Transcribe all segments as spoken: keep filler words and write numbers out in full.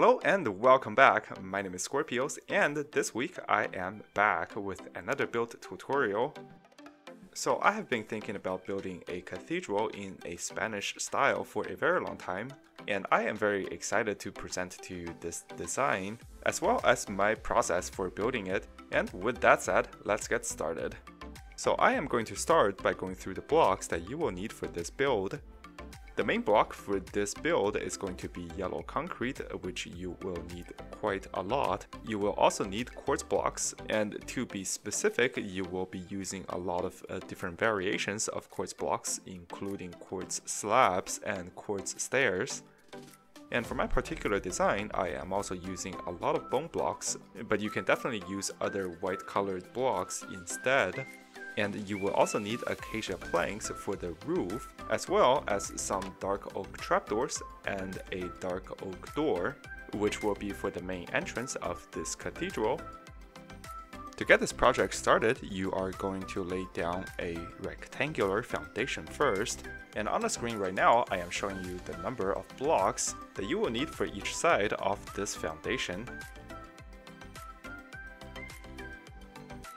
Hello and welcome back, my name is Skorpios and this week I am back with another build tutorial. So I have been thinking about building a cathedral in a Spanish style for a very long time, and I am very excited to present to you this design as well as my process for building it. And with that said, let's get started. So I am going to start by going through the blocks that you will need for this build. The main block for this build is going to be yellow concrete, which you will need quite a lot. You will also need quartz blocks, and to be specific, you will be using a lot of uh, different variations of quartz blocks, including quartz slabs and quartz stairs. And for my particular design, I am also using a lot of bone blocks, but you can definitely use other white colored blocks instead. And you will also need acacia planks for the roof, as well as some dark oak trapdoors and a dark oak door, which will be for the main entrance of this cathedral. To get this project started, you are going to lay down a rectangular foundation first, and on the screen right now I am showing you the number of blocks that you will need for each side of this foundation.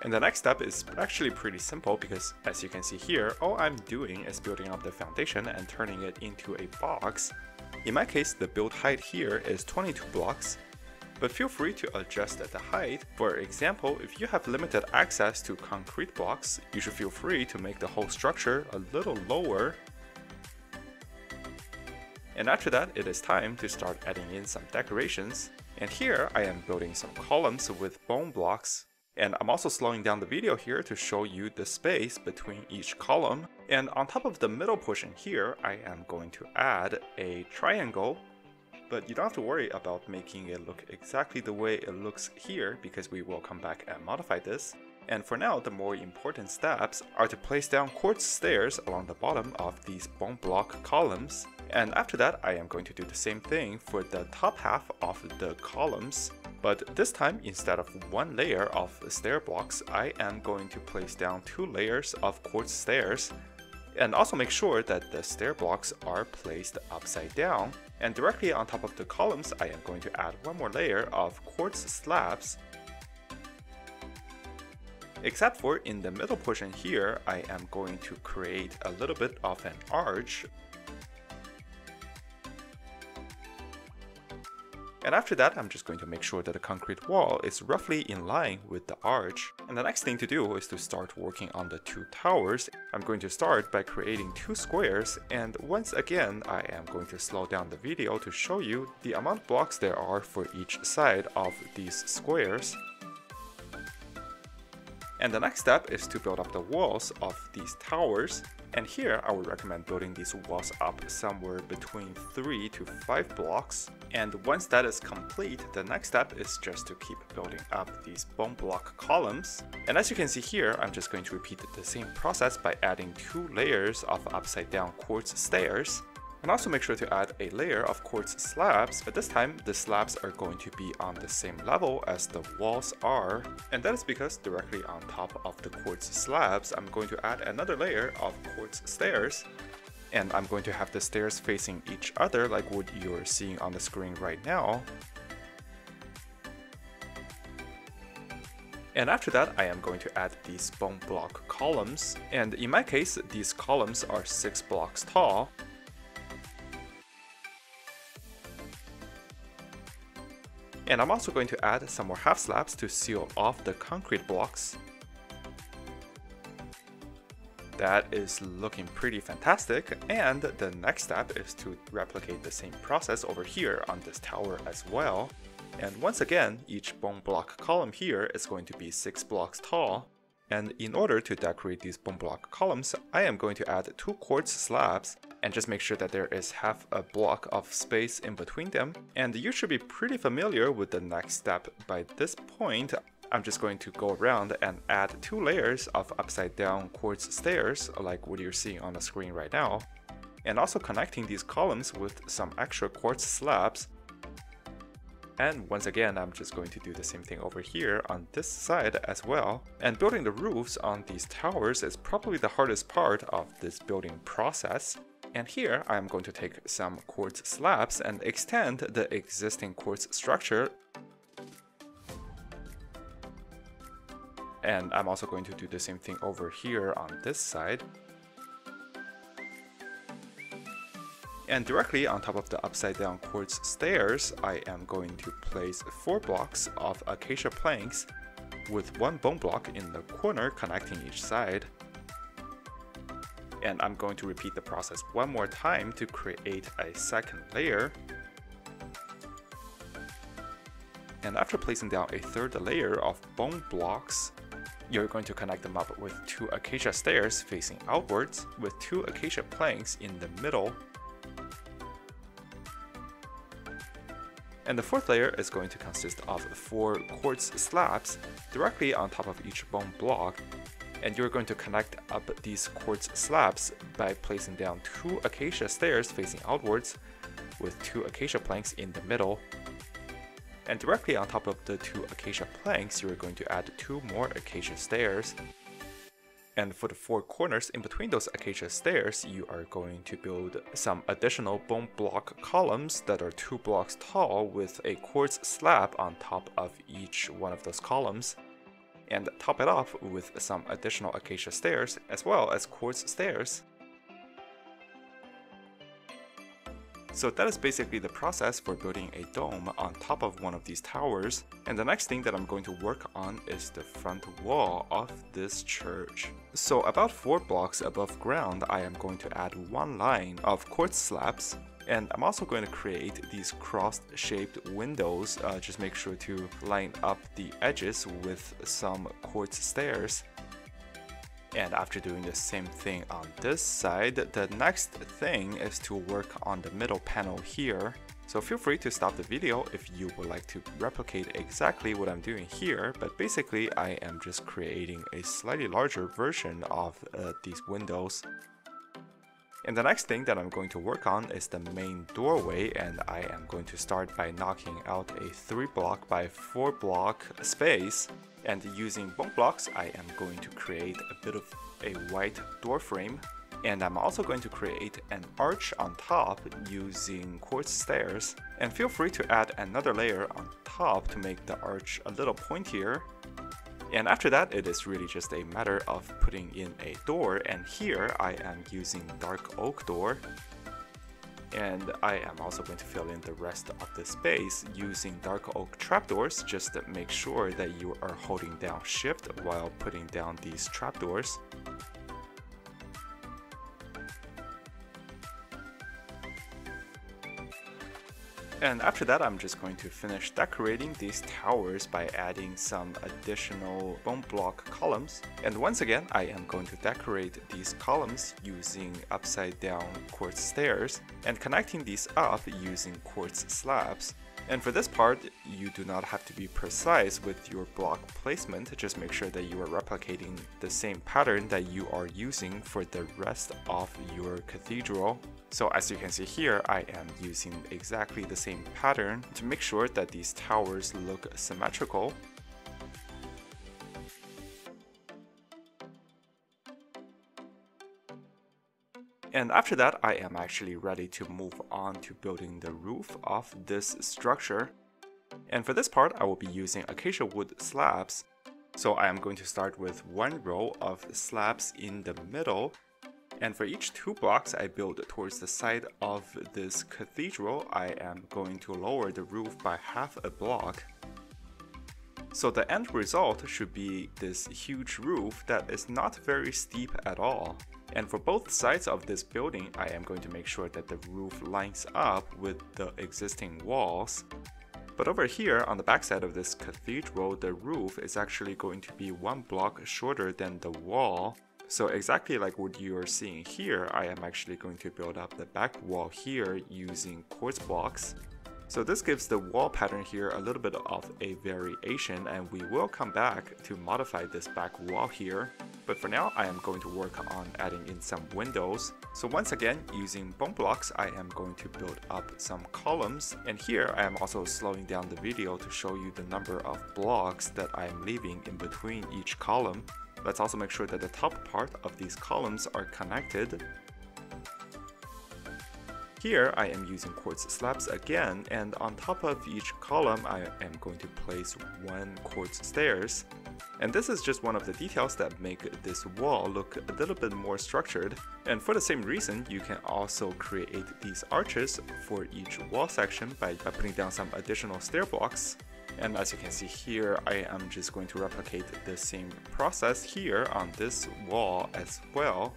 And the next step is actually pretty simple, because as you can see here, all I'm doing is building up the foundation and turning it into a box. In my case, the build height here is twenty-two blocks, but feel free to adjust the height. For example, if you have limited access to concrete blocks, you should feel free to make the whole structure a little lower. And after that, it is time to start adding in some decorations. And here I am building some columns with bone blocks. And I'm also slowing down the video here to show you the space between each column. And on top of the middle portion here, I am going to add a triangle. But you don't have to worry about making it look exactly the way it looks here, because we will come back and modify this. And for now, the more important steps are to place down quartz stairs along the bottom of these bone block columns. And after that, I am going to do the same thing for the top half of the columns. But this time, instead of one layer of stair blocks, I am going to place down two layers of quartz stairs. And also make sure that the stair blocks are placed upside down. And directly on top of the columns, I am going to add one more layer of quartz slabs. Except for in the middle portion here, I am going to create a little bit of an arch. And after that, I'm just going to make sure that the concrete wall is roughly in line with the arch. And the next thing to do is to start working on the two towers. I'm going to start by creating two squares, and once again, I am going to slow down the video to show you the amount of blocks there are for each side of these squares. And the next step is to build up the walls of these towers. And here I would recommend building these walls up somewhere between three to five blocks. And once that is complete, the next step is just to keep building up these bone block columns. And as you can see here, I'm just going to repeat the same process by adding two layers of upside down quartz stairs. And also make sure to add a layer of quartz slabs, but this time the slabs are going to be on the same level as the walls are. And that is because directly on top of the quartz slabs, I'm going to add another layer of quartz stairs. And I'm going to have the stairs facing each other like what you're seeing on the screen right now. And after that, I am going to add these bone block columns. And in my case, these columns are six blocks tall. And I'm also going to add some more half slabs to seal off the concrete blocks. That is looking pretty fantastic, and the next step is to replicate the same process over here on this tower as well. And once again, each bone block column here is going to be six blocks tall. And in order to decorate these bone block columns, I am going to add two quartz slabs, and just make sure that there is half a block of space in between them. And you should be pretty familiar with the next step by this point. I'm just going to go around and add two layers of upside down quartz stairs, like what you're seeing on the screen right now. And also connecting these columns with some extra quartz slabs. And once again, I'm just going to do the same thing over here on this side as well. And building the roofs on these towers is probably the hardest part of this building process. And here I am going to take some quartz slabs and extend the existing quartz structure. And I'm also going to do the same thing over here on this side. And directly on top of the upside down quartz stairs, I am going to place four blocks of acacia planks with one bone block in the corner connecting each side. And I'm going to repeat the process one more time to create a second layer. And after placing down a third layer of bone blocks, you're going to connect them up with two acacia stairs facing outwards with two acacia planks in the middle. And the fourth layer is going to consist of four quartz slabs directly on top of each bone block. And you're going to connect up these quartz slabs by placing down two acacia stairs facing outwards with two acacia planks in the middle. And directly on top of the two acacia planks, you're going to add two more acacia stairs. And for the four corners in between those acacia stairs, you are going to build some additional bone block columns that are two blocks tall with a quartz slab on top of each one of those columns. And top it off with some additional acacia stairs as well as quartz stairs. So that is basically the process for building a dome on top of one of these towers. And the next thing that I'm going to work on is the front wall of this church. So about four blocks above ground, I am going to add one line of quartz slabs. And I'm also going to create these cross-shaped windows. Uh, just make sure to line up the edges with some quartz stairs. And after doing the same thing on this side, the next thing is to work on the middle panel here. So feel free to stop the video if you would like to replicate exactly what I'm doing here, but basically I am just creating a slightly larger version of uh, these windows. And the next thing that I'm going to work on is the main doorway, and I am going to start by knocking out a three block by four block space. And using bone blocks, I am going to create a bit of a white door frame. And I'm also going to create an arch on top using quartz stairs. And feel free to add another layer on top to make the arch a little pointier. And after that, it is really just a matter of putting in a door. And here I am using dark oak door. And I am also going to fill in the rest of the space using dark oak trapdoors. Just to make sure that you are holding down shift while putting down these trapdoors. And after that, I'm just going to finish decorating these towers by adding some additional bone block columns. And once again, I am going to decorate these columns using upside down quartz stairs and connecting these up using quartz slabs. And for this part, you do not have to be precise with your block placement. Just make sure that you are replicating the same pattern that you are using for the rest of your cathedral. So as you can see here, I am using exactly the same pattern to make sure that these towers look symmetrical. And after that, I am actually ready to move on to building the roof of this structure. And for this part, I will be using acacia wood slabs. So I am going to start with one row of slabs in the middle. And for each two blocks I build towards the side of this cathedral, I am going to lower the roof by half a block. So the end result should be this huge roof that is not very steep at all. And for both sides of this building, I am going to make sure that the roof lines up with the existing walls. But over here on the backside of this cathedral, the roof is actually going to be one block shorter than the wall. So exactly like what you are seeing here, I am actually going to build up the back wall here using quartz blocks. So this gives the wall pattern here a little bit of a variation, and we will come back to modify this back wall here. But for now, I am going to work on adding in some windows. So once again, using bone blocks, I am going to build up some columns. And here I am also slowing down the video to show you the number of blocks that I am leaving in between each column. Let's also make sure that the top part of these columns are connected. Here I am using quartz slabs again, and on top of each column I am going to place one quartz stairs. And this is just one of the details that make this wall look a little bit more structured. And for the same reason, you can also create these arches for each wall section by, by putting down some additional stair blocks. And as you can see here, I am just going to replicate the same process here on this wall as well.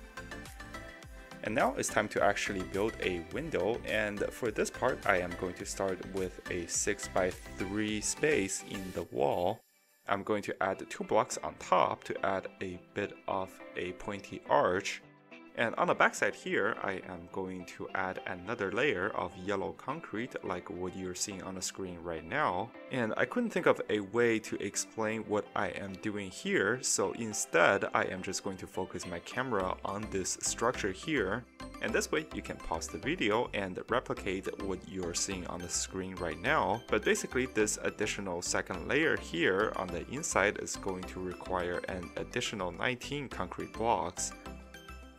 And now it's time to actually build a window, and for this part I am going to start with a six by three space in the wall. I'm going to add two blocks on top to add a bit of a pointy arch. And on the backside here I am going to add another layer of yellow concrete like what you're seeing on the screen right now. And I couldn't think of a way to explain what I am doing here, so instead I am just going to focus my camera on this structure here. And this way you can pause the video and replicate what you're seeing on the screen right now. But basically this additional second layer here on the inside is going to require an additional nineteen concrete blocks.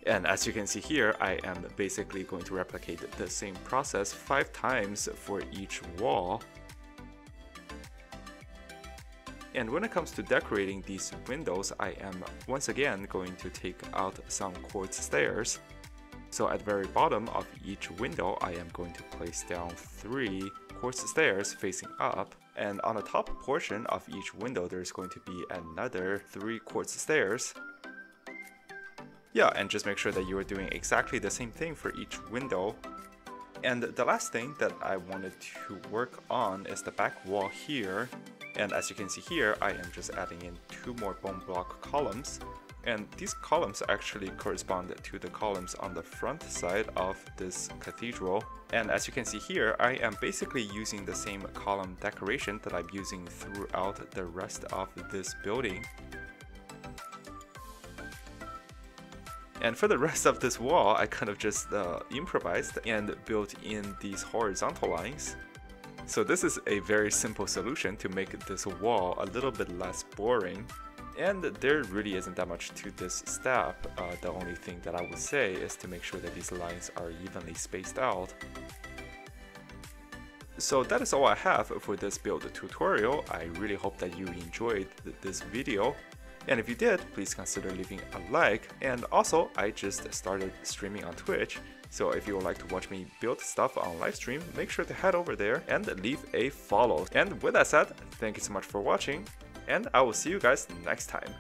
And as you can see here, I am basically going to replicate the same process five times for each wall. And when it comes to decorating these windows, I am once again going to take out some quartz stairs. So at the very bottom of each window, I am going to place down three quartz stairs facing up. And on the top portion of each window, there's going to be another three quartz stairs. Yeah, and just make sure that you are doing exactly the same thing for each window. And the last thing that I wanted to work on is the back wall here. And as you can see here, I am just adding in two more bone block columns. And these columns actually correspond to the columns on the front side of this cathedral. And as you can see here, I am basically using the same column decoration that I'm using throughout the rest of this building. And for the rest of this wall, I kind of just uh, improvised and built in these horizontal lines. So this is a very simple solution to make this wall a little bit less boring. And there really isn't that much to this step. Uh, the only thing that I would say is to make sure that these lines are evenly spaced out. So that is all I have for this build tutorial. I really hope that you enjoyed th- this video. And if you did, please consider leaving a like. And also, I just started streaming on Twitch, so if you would like to watch me build stuff on livestream, make sure to head over there and leave a follow. And with that said, thank you so much for watching, and I will see you guys next time.